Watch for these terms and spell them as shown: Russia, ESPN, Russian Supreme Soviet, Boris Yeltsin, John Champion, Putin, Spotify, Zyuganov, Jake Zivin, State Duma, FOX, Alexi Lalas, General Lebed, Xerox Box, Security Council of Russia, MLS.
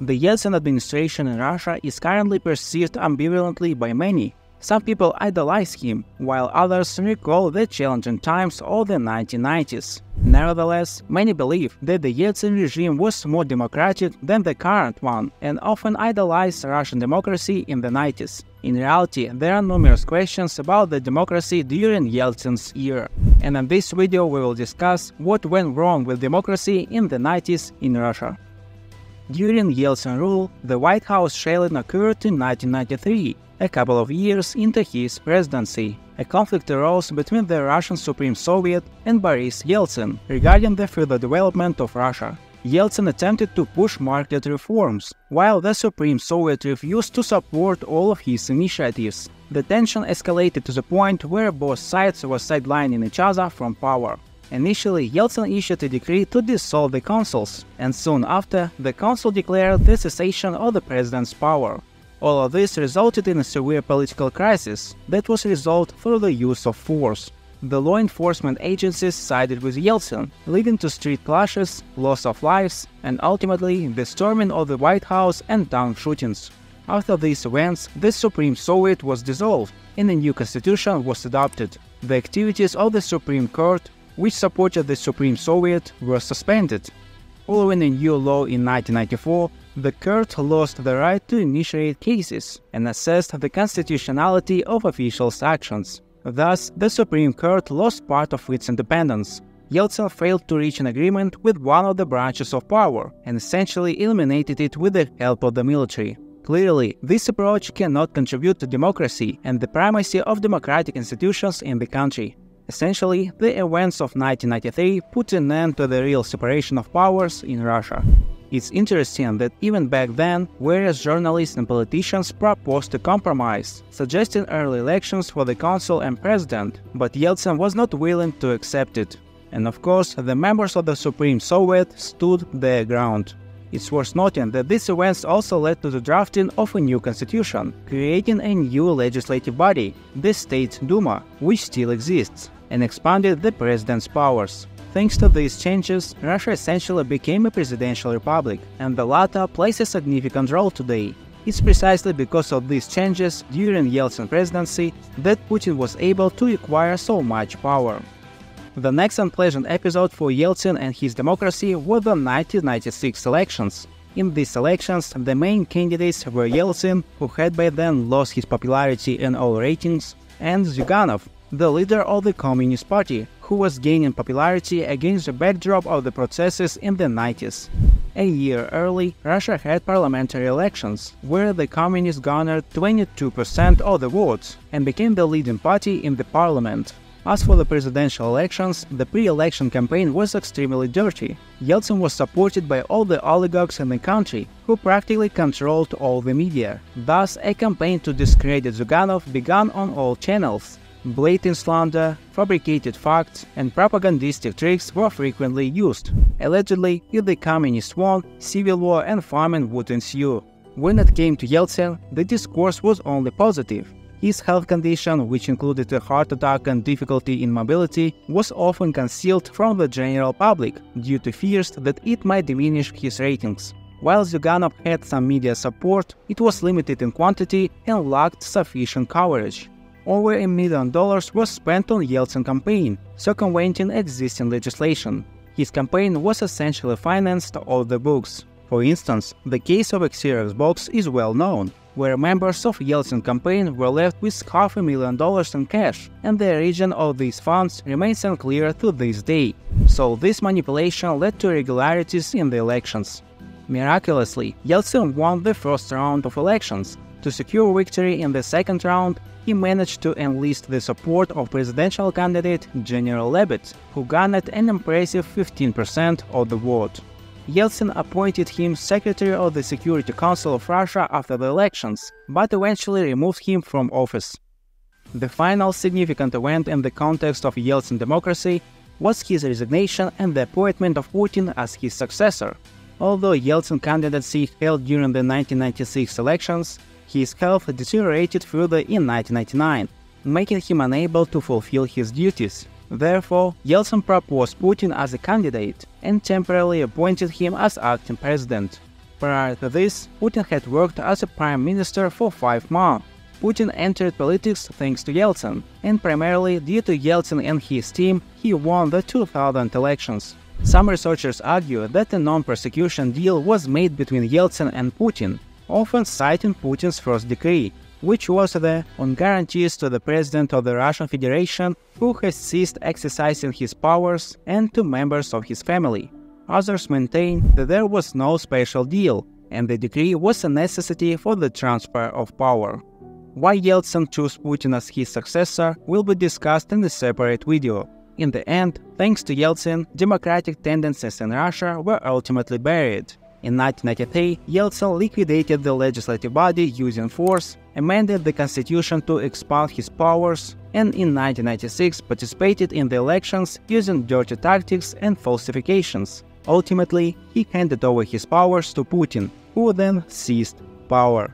The Yeltsin administration in Russia is currently perceived ambivalently by many. Some people idolize him, while others recall the challenging times of the 1990s. Nevertheless, many believe that the Yeltsin regime was more democratic than the current one and often idolize Russian democracy in the 90s. In reality, there are numerous questions about the democracy during Yeltsin's era. And in this video we will discuss what went wrong with democracy in the 90s in Russia. During Yeltsin rule, the White House shelling occurred in 1993. A couple of years into his presidency, a conflict arose between the Russian Supreme Soviet and Boris Yeltsin regarding the further development of Russia. Yeltsin attempted to push market reforms, while the Supreme Soviet refused to support all of his initiatives. The tension escalated to the point where both sides were sidelining each other from power. Initially, Yeltsin issued a decree to dissolve the councils, and soon after, the council declared the cessation of the president's power. All of this resulted in a severe political crisis that was resolved through the use of force. The law enforcement agencies sided with Yeltsin, leading to street clashes, loss of lives, and ultimately the storming of the White House and town shootings. After these events, the Supreme Soviet was dissolved and a new constitution was adopted. The activities of the Supreme Court, which supported the Supreme Soviet, were suspended. Following a new law in 1994, the court lost the right to initiate cases and assessed the constitutionality of officials' actions. Thus, the Supreme Court lost part of its independence. Yeltsin failed to reach an agreement with one of the branches of power and essentially eliminated it with the help of the military. Clearly, this approach cannot contribute to democracy and the primacy of democratic institutions in the country. Essentially, the events of 1993 put an end to the real separation of powers in Russia. It's interesting that even back then, various journalists and politicians proposed a compromise, suggesting early elections for the council and president, but Yeltsin was not willing to accept it. And of course, the members of the Supreme Soviet stood their ground. It's worth noting that these events also led to the drafting of a new constitution, creating a new legislative body, the State Duma, which still exists, and expanded the president's powers. Thanks to these changes, Russia essentially became a presidential republic, and the latter plays a significant role today. It's precisely because of these changes during Yeltsin's presidency that Putin was able to acquire so much power. The next unpleasant episode for Yeltsin and his democracy were the 1996 elections. In these elections, the main candidates were Yeltsin, who had by then lost his popularity in all ratings, and Zyuganov, the leader of the Communist Party, who was gaining popularity against the backdrop of the processes in the 90s. A year early, Russia had parliamentary elections, where the communists garnered 22% of the votes and became the leading party in the parliament. As for the presidential elections, the pre-election campaign was extremely dirty. Yeltsin was supported by all the oligarchs in the country, who practically controlled all the media. Thus, a campaign to discredit Zyuganov began on all channels. Blatant slander, fabricated facts, and propagandistic tricks were frequently used. Allegedly, if the communists won, civil war and famine would ensue. When it came to Yeltsin, the discourse was only positive. His health condition, which included a heart attack and difficulty in mobility, was often concealed from the general public due to fears that it might diminish his ratings. While Zyuganov had some media support, it was limited in quantity and lacked sufficient coverage. Over $1 million was spent on Yeltsin's campaign, circumventing existing legislation. His campaign was essentially financed off the books. For instance, the case of Xerox Box is well known, where members of Yeltsin's campaign were left with $500,000 in cash, and the origin of these funds remains unclear to this day. So this manipulation led to irregularities in the elections. Miraculously, Yeltsin won the first round of elections. To secure victory in the second round, he managed to enlist the support of presidential candidate General Lebed, who garnered an impressive 15% of the vote. Yeltsin appointed him Secretary of the Security Council of Russia after the elections, but eventually removed him from office. The final significant event in the context of Yeltsin democracy was his resignation and the appointment of Putin as his successor. Although Yeltsin's candidacy held during the 1996 elections, his health deteriorated further in 1999, making him unable to fulfill his duties. Therefore, Yeltsin proposed Putin as a candidate and temporarily appointed him as acting president. Prior to this, Putin had worked as a prime minister for 5 months. Putin entered politics thanks to Yeltsin, and primarily due to Yeltsin and his team, he won the 2000 elections. Some researchers argue that a non-prosecution deal was made between Yeltsin and Putin, often citing Putin's first decree, which was the on guarantees to the president of the Russian Federation, who has ceased exercising his powers, and to members of his family. Others maintain that there was no special deal, and the decree was a necessity for the transfer of power. Why Yeltsin chose Putin as his successor will be discussed in a separate video. In the end, thanks to Yeltsin, democratic tendencies in Russia were ultimately buried. In 1993, Yeltsin liquidated the legislative body using force, amended the constitution to expand his powers, and in 1996 participated in the elections using dirty tactics and falsifications. Ultimately, he handed over his powers to Putin, who then seized power.